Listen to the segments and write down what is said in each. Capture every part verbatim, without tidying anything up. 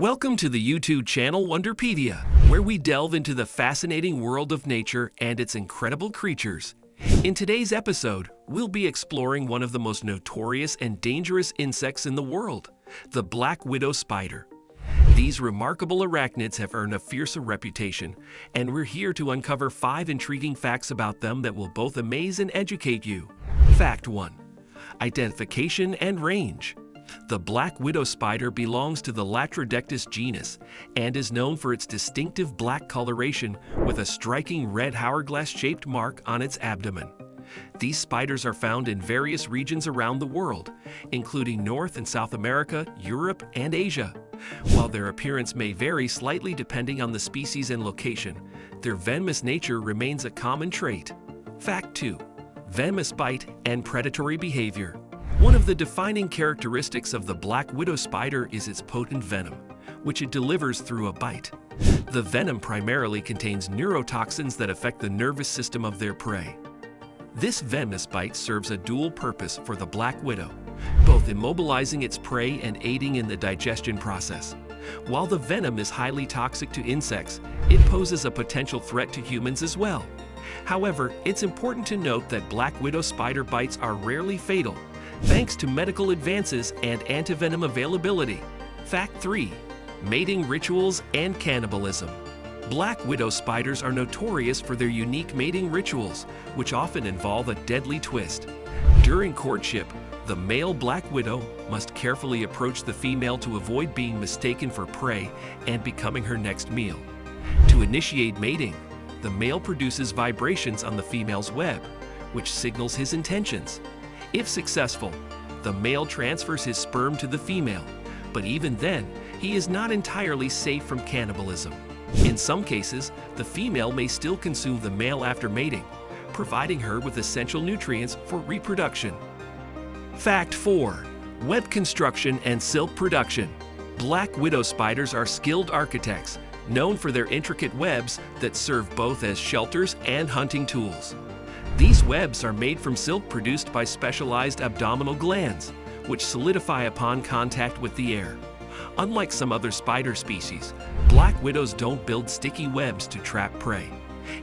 Welcome to the YouTube channel Wonderpedia, where we delve into the fascinating world of nature and its incredible creatures. In today's episode, we'll be exploring one of the most notorious and dangerous insects in the world, the black widow spider. These remarkable arachnids have earned a fearsome reputation, and we're here to uncover five intriguing facts about them that will both amaze and educate you. Fact one. Identification and range. The black widow spider belongs to the Latrodectus genus and is known for its distinctive black coloration with a striking red hourglass-shaped mark on its abdomen. These spiders are found in various regions around the world, including North and South America, Europe, and Asia. While their appearance may vary slightly depending on the species and location, their venomous nature remains a common trait. Fact two. Venomous bite and predatory behavior. One of the defining characteristics of the black widow spider is its potent venom, which it delivers through a bite. The venom primarily contains neurotoxins that affect the nervous system of their prey. This venomous bite serves a dual purpose for the black widow, both immobilizing its prey and aiding in the digestion process. While the venom is highly toxic to insects, it poses a potential threat to humans as well. However, it's important to note that black widow spider bites are rarely fatal, thanks to medical advances and antivenom availability. Fact three. Mating rituals and cannibalism. Black widow spiders are notorious for their unique mating rituals, which often involve a deadly twist. During courtship, the male black widow must carefully approach the female to avoid being mistaken for prey and becoming her next meal. To initiate mating, the male produces vibrations on the female's web, which signals his intentions. If successful, the male transfers his sperm to the female, but even then, he is not entirely safe from cannibalism. In some cases, the female may still consume the male after mating, providing her with essential nutrients for reproduction. Fact four. Web construction and silk production. Black widow spiders are skilled architects, known for their intricate webs that serve both as shelters and hunting tools. These webs are made from silk produced by specialized abdominal glands, which solidify upon contact with the air. Unlike some other spider species, black widows don't build sticky webs to trap prey.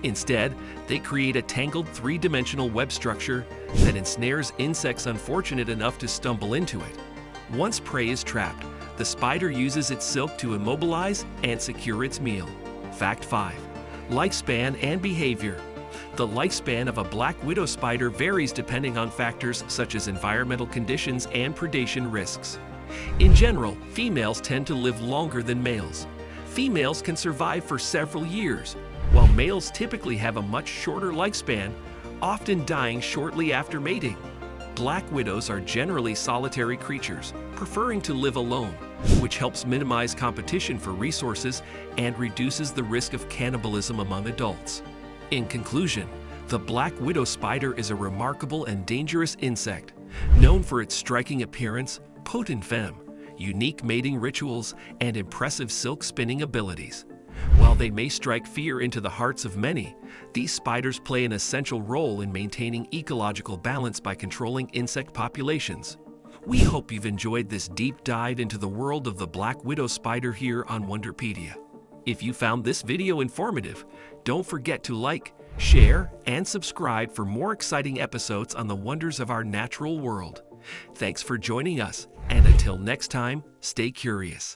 Instead, they create a tangled three-dimensional web structure that ensnares insects unfortunate enough to stumble into it. Once prey is trapped, the spider uses its silk to immobilize and secure its meal. Fact five. Lifespan and behavior. The lifespan of a black widow spider varies depending on factors such as environmental conditions and predation risks. In general, females tend to live longer than males. Females can survive for several years, while males typically have a much shorter lifespan, often dying shortly after mating. Black widows are generally solitary creatures, preferring to live alone, which helps minimize competition for resources and reduces the risk of cannibalism among adults. In conclusion, the black widow spider is a remarkable and dangerous insect, known for its striking appearance, potent venom, unique mating rituals, and impressive silk spinning abilities. While they may strike fear into the hearts of many, these spiders play an essential role in maintaining ecological balance by controlling insect populations. We hope you've enjoyed this deep dive into the world of the black widow spider here on Wonderpedia. If you found this video informative, don't forget to like, share, and subscribe for more exciting episodes on the wonders of our natural world. Thanks for joining us, and until next time, stay curious.